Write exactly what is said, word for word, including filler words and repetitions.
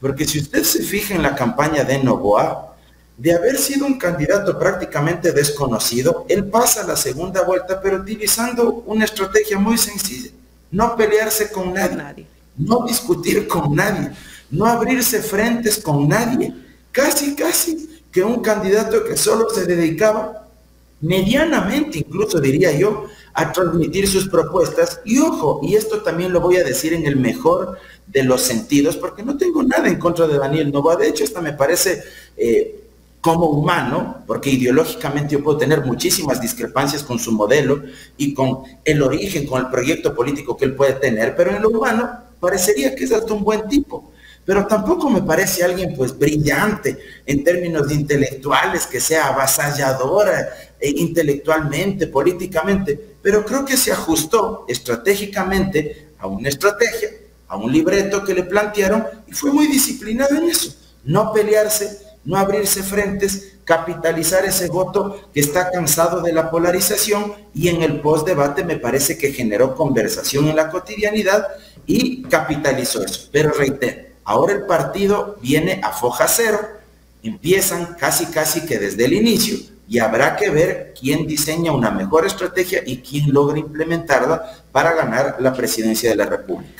Porque si usted se fija en la campaña de Noboa, de haber sido un candidato prácticamente desconocido, él pasa la segunda vuelta, pero utilizando una estrategia muy sencilla: no pelearse con nadie, nadie. no discutir con nadie, no abrirse frentes con nadie. Casi, casi que un candidato que solo se dedicaba, medianamente incluso diría yo, a transmitir sus propuestas. Y ojo, y esto también lo voy a decir en el mejor de los sentidos, porque no tengo nada en contra de Daniel Noboa. De hecho, hasta me parece eh, como humano, porque ideológicamente yo puedo tener muchísimas discrepancias con su modelo y con el origen, con el proyecto político que él puede tener, pero en lo humano parecería que es hasta un buen tipo. Pero tampoco me parece alguien pues brillante en términos intelectuales, que sea avasalladora e intelectualmente, políticamente, pero creo que se ajustó estratégicamente a una estrategia, a un libreto que le plantearon, y fue muy disciplinado en eso: no pelearse, no abrirse frentes, capitalizar ese voto que está cansado de la polarización, y en el post-debate me parece que generó conversación en la cotidianidad y capitalizó eso. Pero reitero, ahora el partido viene a foja cero, empiezan casi casi que desde el inicio, y habrá que ver quién diseña una mejor estrategia y quién logra implementarla para ganar la presidencia de la República.